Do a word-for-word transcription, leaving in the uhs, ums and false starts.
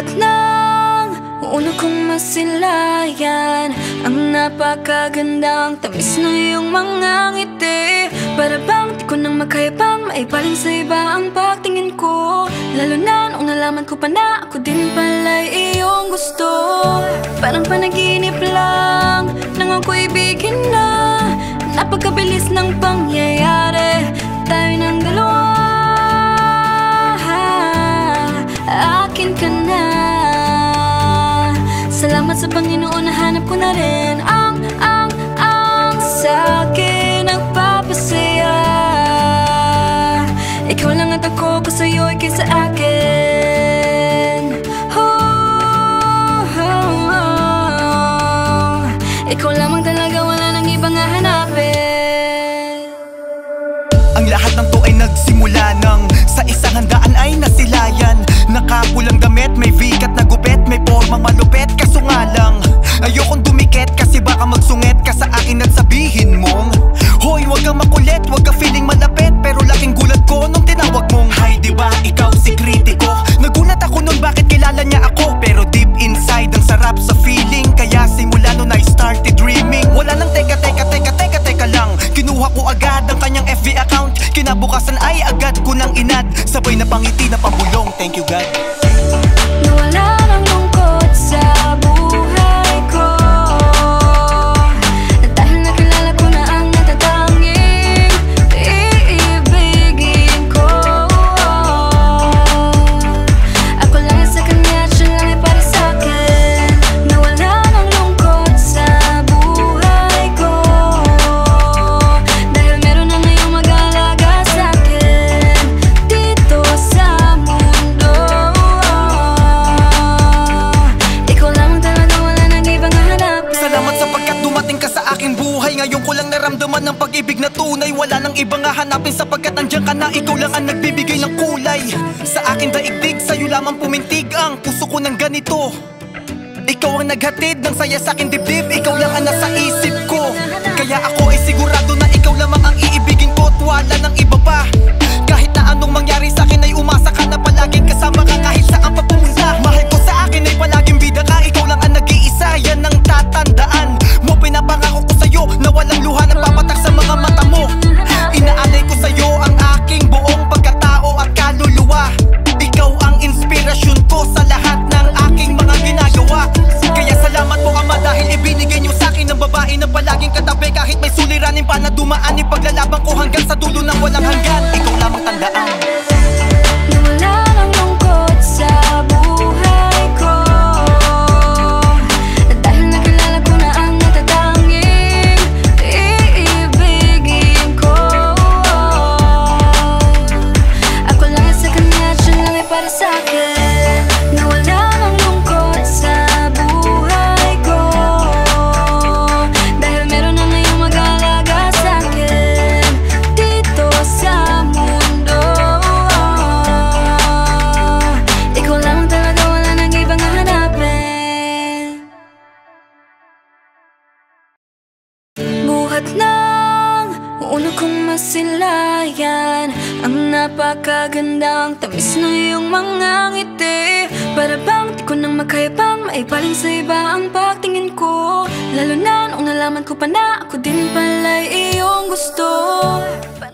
Dapat lang una kong masilayan ang napakagandang tamis na iyong mga ngiti. Para bang di ko nang makaya pang maipaling sa iba ang pagtingin ko, lalo na noong nalaman ko pa na ako din pala'y iyong gusto. Parang panaginip lang nang ako'y ibigin na, napakabilis ng pangyayari, tayo ng dalawa. Akin ka na. Salamat sa Panginoon na hanap ko na rin ang, ang, ang sa'kin nagpapasaya. Ikaw lang at ako, ko sa'yo, ikay sa akin. Oh, oh, oh. Ikaw lamang talaga, wala nang ibang hahanapin. Ang lahat ng to ay nagsimula ng sa isang handaan ay nasilayan. Nakapulang damit, may vikat na gupit, may pormang malupet, kaso nga lang ayokong dumikit kasi baka magsungit ka sa akin at sabihin mong hoy, wag kang makulit, wag ka feeling malapit. Pero laking gulat ko nung tinawag mong hi, di ba ikaw si kritiko? Nagulat ako nun bakit kilala niya ako, pero deep inside ang sarap sa feeling. Kaya simula nun I started dreaming. Wala nang teka teka teka teka teka lang, kinuha ko agad ang kanyang F B account. Kinabukasan ay agad ko nang inad, sabay na pangiti na pambulong, thank you God. Nawala ng lungkot sa buhay ko dahil nakilala ko na ang natatanging iibigin ko. Ako lang ay sa kanya, siya lang ay para sa'kin. Nawala ng lungkot sa buhay ko dahil meron na ngayong mag-alaga sa'kin dito sa mundo. Ikaw lang talaga, wala nang ibang hahanapin. Salamat sapagkat dumating ka sa aking buhay. Ngayon ko lang naramdaman ng pag-ibig na tunay. Wala nang ibang hahanapin sapagkat nandiyan ka na. Ikaw lang ang nagbibigay ng kulay sa aking daigdig, sa'yo lamang pumintig ang puso ko ng ganito. Ikaw ang naghatid ng saya sa aking dibdib, ikaw lang ang nasa isip ko. Kaya ako ay sigurado na ikaw lamang ang iibigin ko at wala ng iba pa. Kahit na anong mangyari sa akin ay umasa ka na palaging kasama ka kahit saan pa pumunta. Mahal ko sa akin ay palaging bida ka, ikaw lang ang nag-iisa, yan ang tatandaan mo. Pinapangako ko sa'yo na walang luha na papatak sa mga mata mo. Inaalay ko sa'yo ang aking buong pagkatao at kaluluwa. Ikaw ang inspirasyon ko sa lahat ng aking mga ginagawa. Kaya salamat po Ama dahil ibinigay niyo sa'kin ang babae na palaging katabi. Kahit may suliranin pa na dumaan, ipaglalaban ko hanggang sa dulo ng walang hanggan. Ikaw lamang tandaan, nawala ng lungkot sa buhay ko dahil nakilala ko na ang natatanging iibigin ko. Ako lang ay sa kanya, siya lang ay para sa'kin. Nawala ng lungkot sa buhay ko dahil meron na ngayong mag-alaga sa'kin dito sa mundo. Ikaw lang talaga, wala nang ibang hahanapin. Buhat lang, una kong masilayan ang napakagandang tamis na iyong mga ngiti. Para bang di ko nang makaya pang maipaling sa iba ang pagtingin ko, lalo na noong nalaman ko pa na ako din pala'y iyong gusto.